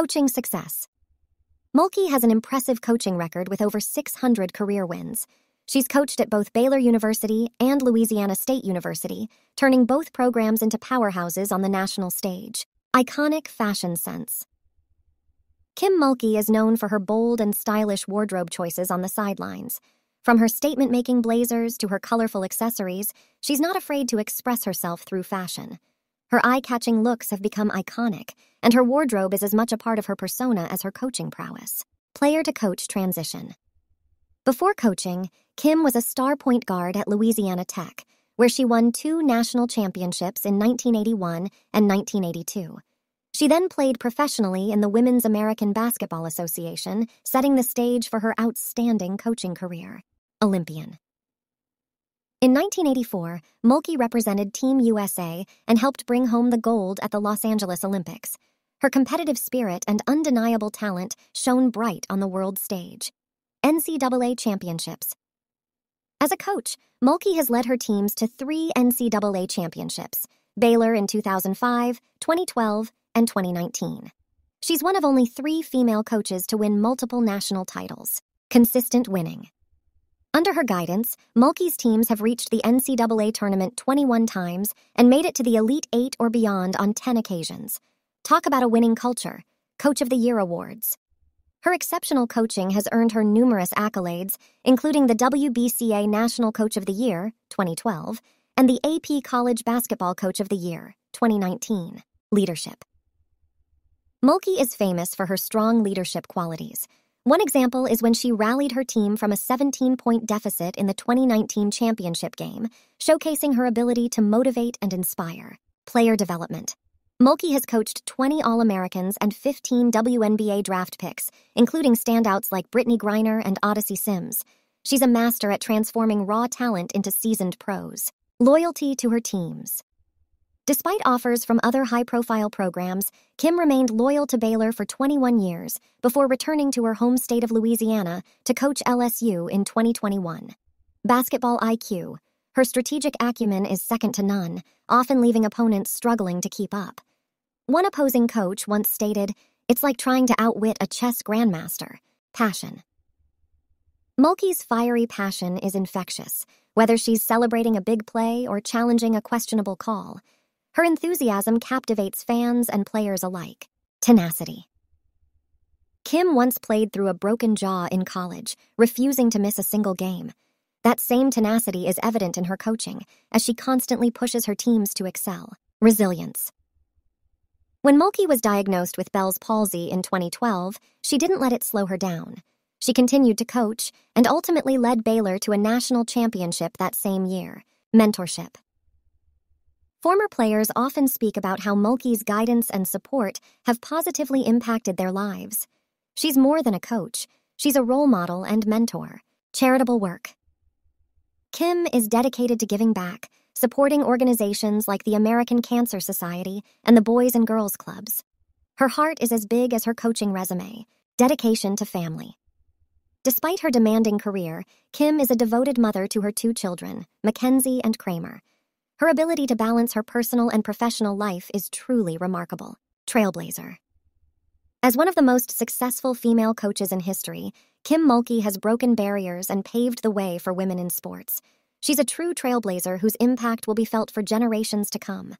Coaching success. Mulkey has an impressive coaching record with over 600 career wins. She's coached at both Baylor University and Louisiana State University, turning both programs into powerhouses on the national stage. Iconic fashion sense. Kim Mulkey is known for her bold and stylish wardrobe choices on the sidelines. From her statement-making blazers to her colorful accessories, she's not afraid to express herself through fashion. Her eye-catching looks have become iconic, and her wardrobe is as much a part of her persona as her coaching prowess. Player-to-coach transition. Before coaching, Kim was a star point guard at Louisiana Tech, where she won 2 national championships in 1981 and 1982. She then played professionally in the Women's American Basketball Association, setting the stage for her outstanding coaching career. Olympian. In 1984, Mulkey represented Team USA and helped bring home the gold at the Los Angeles Olympics. Her competitive spirit and undeniable talent shone bright on the world stage. NCAA championships. As a coach, Mulkey has led her teams to 3 NCAA championships, Baylor in 2005, 2012, and 2019. She's one of only 3 female coaches to win multiple national titles. Consistent winning. Under her guidance, Mulkey's teams have reached the NCAA tournament 21 times and made it to the Elite 8 or beyond on 10 occasions. Talk about a winning culture. Coach of the Year awards. Her exceptional coaching has earned her numerous accolades, including the WBCA National Coach of the Year, 2012, and the AP College Basketball Coach of the Year, 2019. Leadership. Mulkey is famous for her strong leadership qualities. One example is when she rallied her team from a 17-point deficit in the 2019 championship game, showcasing her ability to motivate and inspire. Player development. Mulkey has coached 20 All-Americans and 15 WNBA draft picks, including standouts like Brittney Griner and Odyssey Sims. She's a master at transforming raw talent into seasoned pros. Loyalty to her teams. Despite offers from other high-profile programs, Kim remained loyal to Baylor for 21 years before returning to her home state of Louisiana to coach LSU in 2021. Basketball IQ. Her strategic acumen is second to none, often leaving opponents struggling to keep up. One opposing coach once stated, "It's like trying to outwit a chess grandmaster." Passion. Mulkey's fiery passion is infectious, whether she's celebrating a big play or challenging a questionable call. Her enthusiasm captivates fans and players alike. Tenacity. Kim once played through a broken jaw in college, refusing to miss a single game. That same tenacity is evident in her coaching, as she constantly pushes her teams to excel. Resilience. When Mulkey was diagnosed with Bell's palsy in 2012, she didn't let it slow her down. She continued to coach and ultimately led Baylor to a national championship that same year. Mentorship. Former players often speak about how Mulkey's guidance and support have positively impacted their lives. She's more than a coach. She's a role model and mentor. Charitable work. Kim is dedicated to giving back, supporting organizations like the American Cancer Society and the Boys and Girls Clubs. Her heart is as big as her coaching resume. Dedication to family. Despite her demanding career, Kim is a devoted mother to her 2 children, Mackenzie and Kramer. Her ability to balance her personal and professional life is truly remarkable. Trailblazer. As one of the most successful female coaches in history, Kim Mulkey has broken barriers and paved the way for women in sports. She's a true trailblazer whose impact will be felt for generations to come.